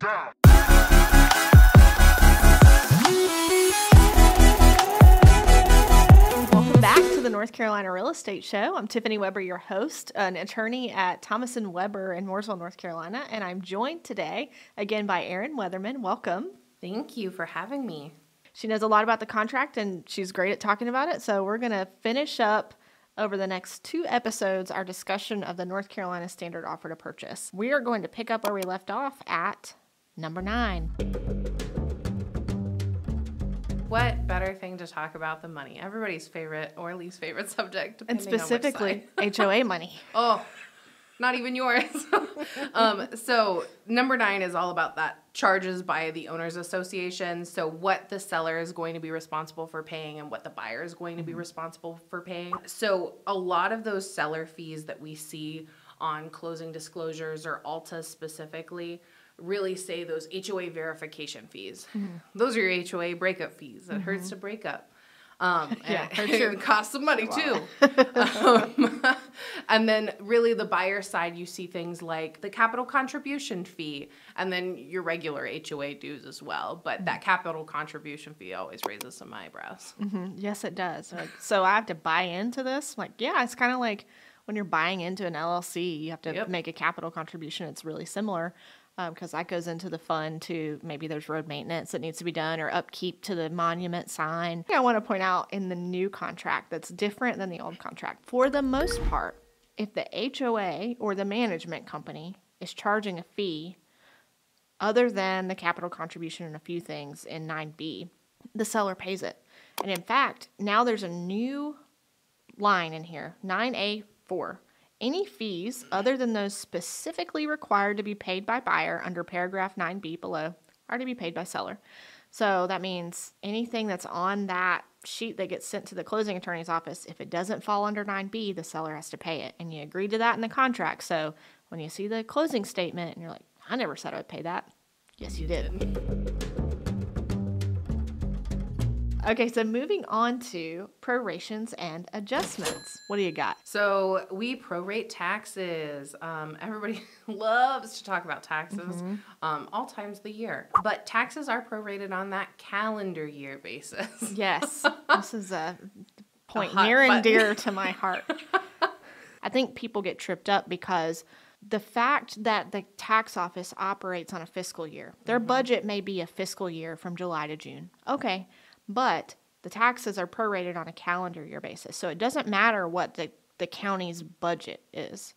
down. Welcome back to the North Carolina Real Estate Show. I'm Tiffany Weber, your host, an attorney at Thomason Weber in Mooresville, North Carolina, and I'm joined today again by Erin Weatherman. Welcome. Thank you for having me. She knows a lot about the contract, and she's great at talking about it, so we're going to finish up over the next two episodes our discussion of the North Carolina Standard Offer to Purchase. We are going to pick up where we left off at number 9. What better thing to talk about than money? Everybody's favorite or least favorite subject, depending on which side. And specifically HOA money. Oh, not even yours. So number 9 is all about that charges by the owners association. So what the seller is going to be responsible for paying and what the buyer is going to be responsible for paying. So a lot of those seller fees that we see on closing disclosures or Alta specifically really say those HOA verification fees. Those are your HOA breakup fees. It hurts to break up. And it costs some money too. And then really the buyer side, you see things like the capital contribution fee and then your regular HOA dues as well. But that capital contribution fee always raises some eyebrows. Yes, it does. Like, so I have to buy into this? Like, yeah, it's kind of like when you're buying into an LLC, you have to make a capital contribution. It's really similar. Because that goes into the fund to maybe there's road maintenance that needs to be done or upkeep to the monument sign. I want to point out in the new contract that's different than the old contract. For the most part, if the HOA or the management company is charging a fee other than the capital contribution and a few things in 9B, the seller pays it. And in fact, now there's a new line in here, 9A4. Any fees other than those specifically required to be paid by buyer under paragraph 9B below are to be paid by seller. So that means anything that's on that sheet that gets sent to the closing attorney's office, if it doesn't fall under 9B, the seller has to pay it. And you agreed to that in the contract. So when you see the closing statement and you're like, I never said I would pay that. Yes, you did. Okay, so moving on to prorations and adjustments. What do you got? So we prorate taxes. Everybody loves to talk about taxes all times of the year. But taxes are prorated on that calendar year basis. Yes, this is a point near and dear to my heart. I think people get tripped up because the fact that the tax office operates on a fiscal year. Their budget may be a fiscal year from July to June. Okay. But the taxes are prorated on a calendar year basis. So it doesn't matter what the county's budget is.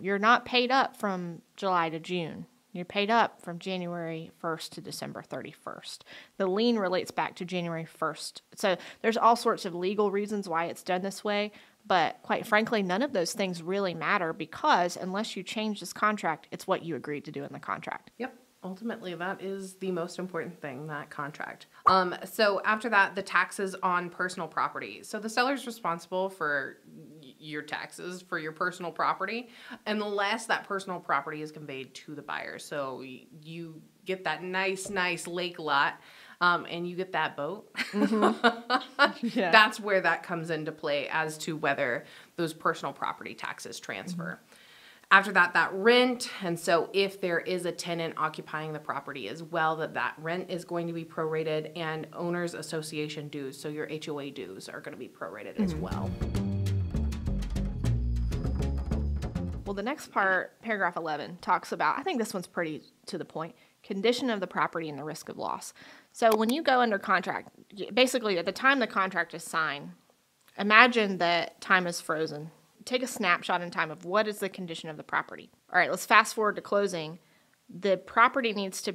You're not paid up from July to June. You're paid up from January 1st to December 31st. The lien relates back to January 1st. So there's all sorts of legal reasons why it's done this way. But quite frankly, none of those things really matter because unless you change this contract, it's what you agreed to do in the contract. Yep. Ultimately, that is the most important thing, that contract. So after that, the taxes on personal property. So the seller's responsible for your taxes for your personal property, unless that personal property is conveyed to the buyer. So you get that nice lake lot and you get that boat. That's where that comes into play as to whether those personal property taxes transfer. After that, that rent, and so if there is a tenant occupying the property as well, that rent is going to be prorated, and owners association dues, so your HOA dues are going to be prorated as well. Well, the next part, paragraph 11, talks about, I think this one's pretty to the point, condition of the property and the risk of loss. So when you go under contract, basically at the time the contract is signed, imagine that time is frozen. Take a snapshot in time of what is the condition of the property. All right, let's fast forward to closing. The property needs to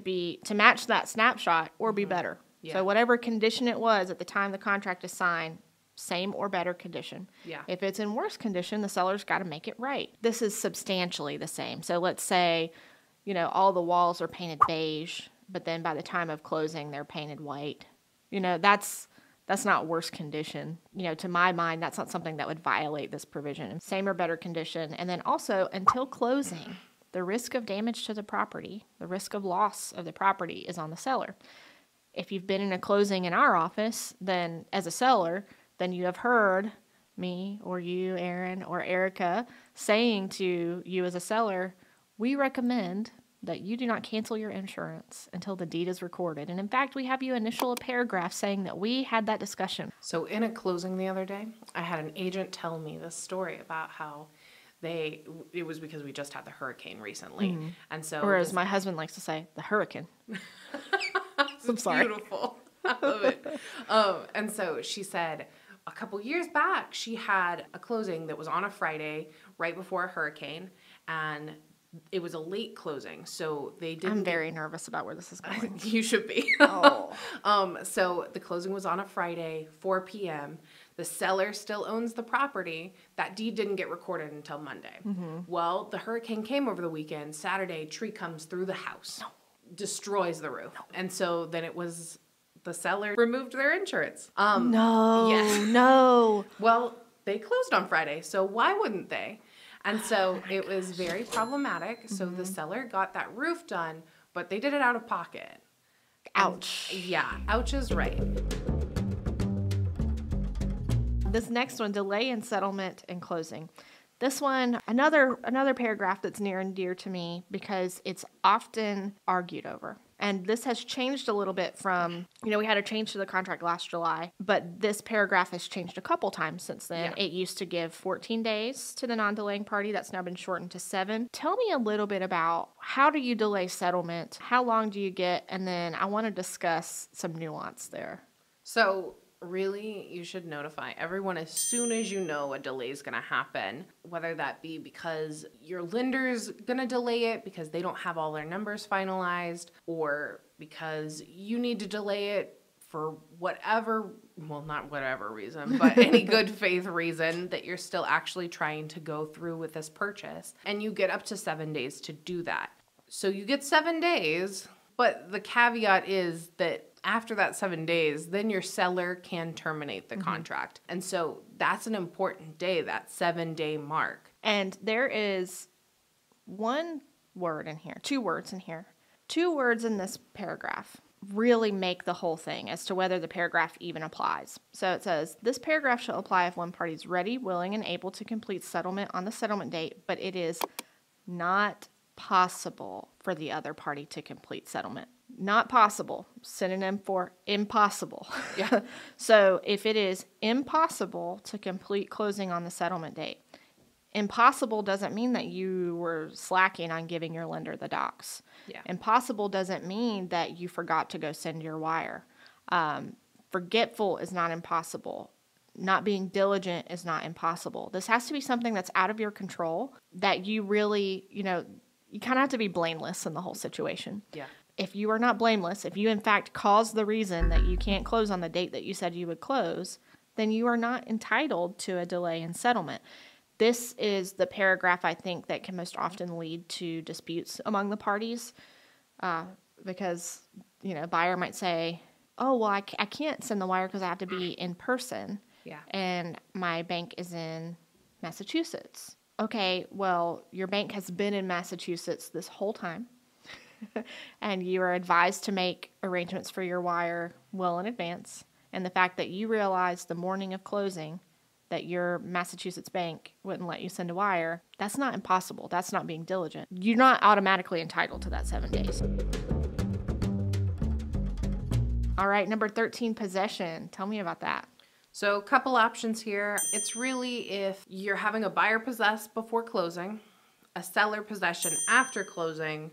match that snapshot or be better. So whatever condition it was at the time the contract is signed, same or better condition. If it's in worse condition, the seller's got to make it right. This is substantially the same. So let's say, you know, all the walls are painted beige, but then by the time of closing, they're painted white. You know, that's not worse condition. You know, to my mind, that's not something that would violate this provision. Same or better condition. And then also, until closing, the risk of damage to the property, the risk of loss of the property is on the seller. If you've been in a closing in our office, then as a seller, then you have heard me or you, Erin, or Erica, saying to you as a seller, we recommend that you do not cancel your insurance until the deed is recorded. And in fact, we have you initial a paragraph saying that we had that discussion. So in a closing the other day, I had an agent tell me this story about how it was because we just had the hurricane recently. Mm-hmm. And so, or as my husband likes to say, the hurricane. I'm sorry. Beautiful. I love it. And so she said, a couple years back, she had a closing that was on a Friday right before a hurricane, and it was a late closing, so they didn't... I'm very nervous about where this is going. You should be. Oh. So the closing was on a Friday, 4 p.m. The seller still owns the property. That deed didn't get recorded until Monday. Mm-hmm. Well, the hurricane came over the weekend. Saturday, tree comes through the house. No. Destroys the roof. No. And so then it was... The seller removed their insurance. No, yes. No. Well, they closed on Friday, so why wouldn't they? And so it was very problematic. Mm-hmm. So the seller got that roof done, but they did it out of pocket. Ouch. And, yeah, ouch is right. This next one, delay in settlement and closing. This one, another paragraph that's near and dear to me because it's often argued over. And this has changed a little bit from, you know, we had a change to the contract last July, but this paragraph has changed a couple times since then. Yeah. It used to give 14 days to the non-delaying party. That's now been shortened to 7. Tell me a little bit about how do you delay settlement? How long do you get? And then I want to discuss some nuance there. So really, you should notify everyone as soon as you know a delay is going to happen, whether that be because your lender's going to delay it because they don't have all their numbers finalized, or because you need to delay it for whatever, well, not whatever reason, but any good faith reason that you're still actually trying to go through with this purchase. And you get up to 7 days to do that. So you get 7 days, but the caveat is that after that 7 days, then your seller can terminate the contract. Mm-hmm. And so that's an important day, that 7 day mark. And there is two words in this paragraph really make the whole thing as to whether the paragraph even applies. So it says, this paragraph shall apply if one party is ready, willing, and able to complete settlement on the settlement date, but it is not possible for the other party to complete settlement. Not possible, synonym for impossible. Yeah. So if it is impossible to complete closing on the settlement date, impossible doesn't mean that you were slacking on giving your lender the docs. Yeah. Impossible doesn't mean that you forgot to go send your wire. Forgetful is not impossible. Not being diligent is not impossible. This has to be something that's out of your control that you really, you know, you kind of have to be blameless in the whole situation. Yeah. If you are not blameless, if you in fact cause the reason that you can't close on the date that you said you would close, then you are not entitled to a delay in settlement. This is the paragraph I think that can most often lead to disputes among the parties because, you know, buyer might say, oh, well, I can't send the wire because I have to be in person. Yeah. And my bank is in Massachusetts. Okay, well, your bank has been in Massachusetts this whole time. And you are advised to make arrangements for your wire well in advance. And the fact that you realized the morning of closing that your Massachusetts bank wouldn't let you send a wire, that's not impossible. That's not being diligent. You're not automatically entitled to that 7 days. All right, number 13, possession. Tell me about that. So a couple options here. It's really if you're having a buyer possess before closing, a seller possession after closing,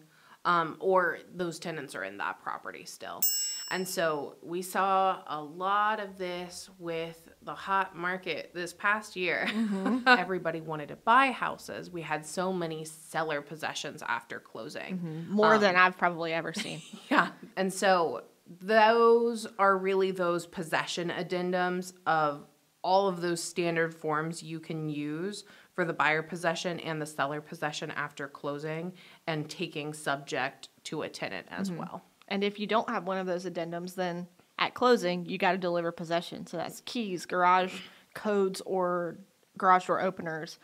or those tenants are in that property still. And so we saw a lot of this with the hot market this past year. Mm-hmm. Everybody wanted to buy houses. We had so many seller possessions after closing. Mm-hmm. More than I've probably ever seen. Yeah. And so those are really those possession addendums of all of those standard forms you can use for the buyer possession and the seller possession after closing and taking subject to a tenant as mm-hmm. well. And if you don't have one of those addendums, then at closing, you got to deliver possession. So that's keys, garage codes, or garage door openers,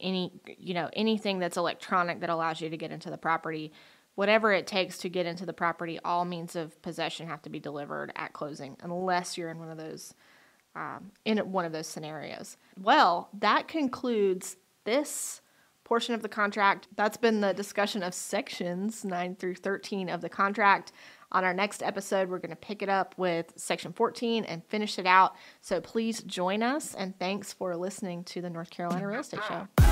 anything that's electronic that allows you to get into the property. Whatever it takes to get into the property, all means of possession have to be delivered at closing unless you're in one of those scenarios. Well, that concludes this portion of the contract. That's been the discussion of sections 9 through 13 of the contract. On our next episode, we're going to pick it up with section 14 and finish it out. So please join us, and thanks for listening to the North Carolina Real Estate Show.